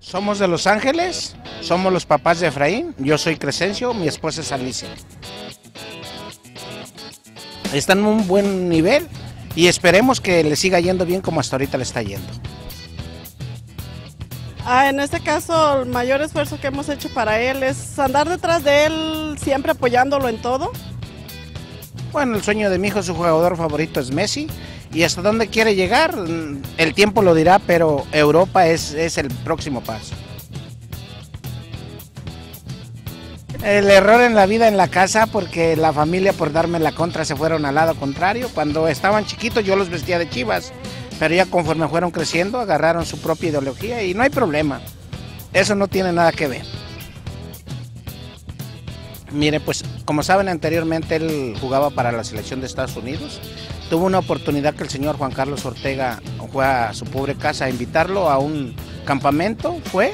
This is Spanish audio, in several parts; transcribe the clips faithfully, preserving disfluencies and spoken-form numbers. Somos de Los Ángeles, somos los papás de Efraín, yo soy Crescencio, mi esposa es Alicia. Están en un buen nivel y esperemos que le siga yendo bien como hasta ahorita le está yendo. Ah, en este caso, el mayor esfuerzo que hemos hecho para él es andar detrás de él, siempre apoyándolo en todo. Bueno, el sueño de mi hijo, su jugador favorito es Messi. Y hasta dónde quiere llegar, el tiempo lo dirá, pero Europa es, es el próximo paso. El error en la vida en la casa, porque la familia por darme la contra se fueron al lado contrario. Cuando estaban chiquitos yo los vestía de Chivas, pero ya conforme fueron creciendo agarraron su propia ideología y no hay problema. Eso no tiene nada que ver. Mire, pues como saben anteriormente él jugaba para la selección de Estados Unidos. Tuvo una oportunidad que el señor Juan Carlos Ortega fue a su pobre casa a invitarlo a un campamento, fue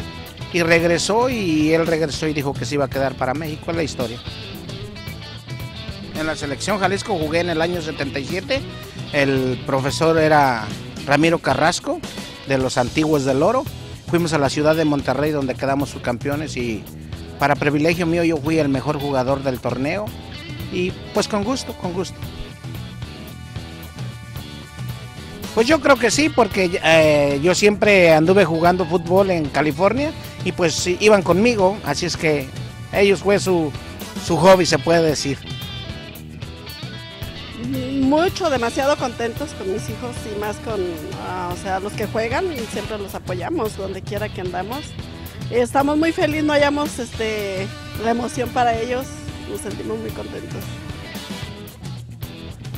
y regresó y él regresó y dijo que se iba a quedar para México, es la historia. En la selección Jalisco jugué en el año setenta y siete, el profesor era Ramiro Carrasco, de los antiguos del Oro. Fuimos a la ciudad de Monterrey donde quedamos subcampeones y... para privilegio mío, yo fui el mejor jugador del torneo y pues con gusto, con gusto. Pues yo creo que sí, porque eh, yo siempre anduve jugando fútbol en California y pues iban conmigo, así es que ellos fue su, su hobby, se puede decir. Mucho, demasiado contentos con mis hijos y más con uh, o sea, los que juegan y siempre los apoyamos donde quiera que andamos. Estamos muy felices, no hallamos este, la emoción para ellos, nos sentimos muy contentos.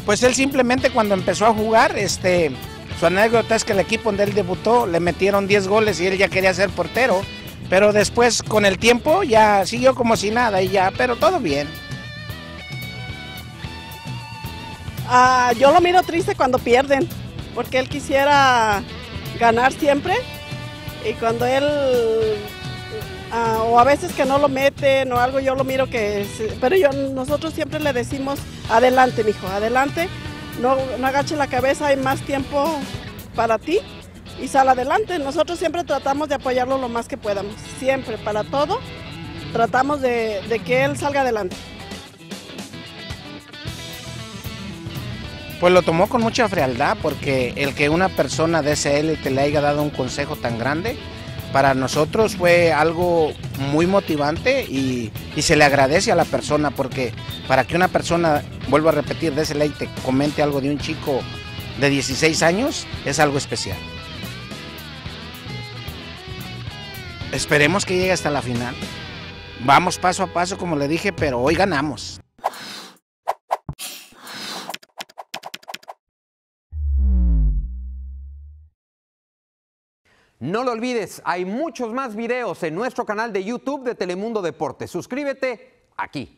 Pues él simplemente cuando empezó a jugar, este, su anécdota es que el equipo donde él debutó le metieron diez goles y él ya quería ser portero, pero después con el tiempo ya siguió como si nada y ya, pero todo bien. Ah, yo lo miro triste cuando pierden, porque él quisiera ganar siempre y cuando él... Ah, o a veces que no lo meten o algo, yo lo miro que... Pero yo, nosotros siempre le decimos, adelante, mijo, adelante, no, no agache la cabeza, hay más tiempo para ti y sal adelante. Nosotros siempre tratamos de apoyarlo lo más que podamos, siempre, para todo, tratamos de, de que él salga adelante. Pues lo tomó con mucha frialdad porque el que una persona de ese élite le haya dado un consejo tan grande... para nosotros fue algo muy motivante y, y se le agradece a la persona porque para que una persona, vuelvo a repetir, de ese ley te comente algo de un chico de dieciséis años, es algo especial. Esperemos que llegue hasta la final. Vamos paso a paso, como le dije, pero hoy ganamos. No lo olvides, hay muchos más videos en nuestro canal de YouTube de Telemundo Deportes. Suscríbete aquí.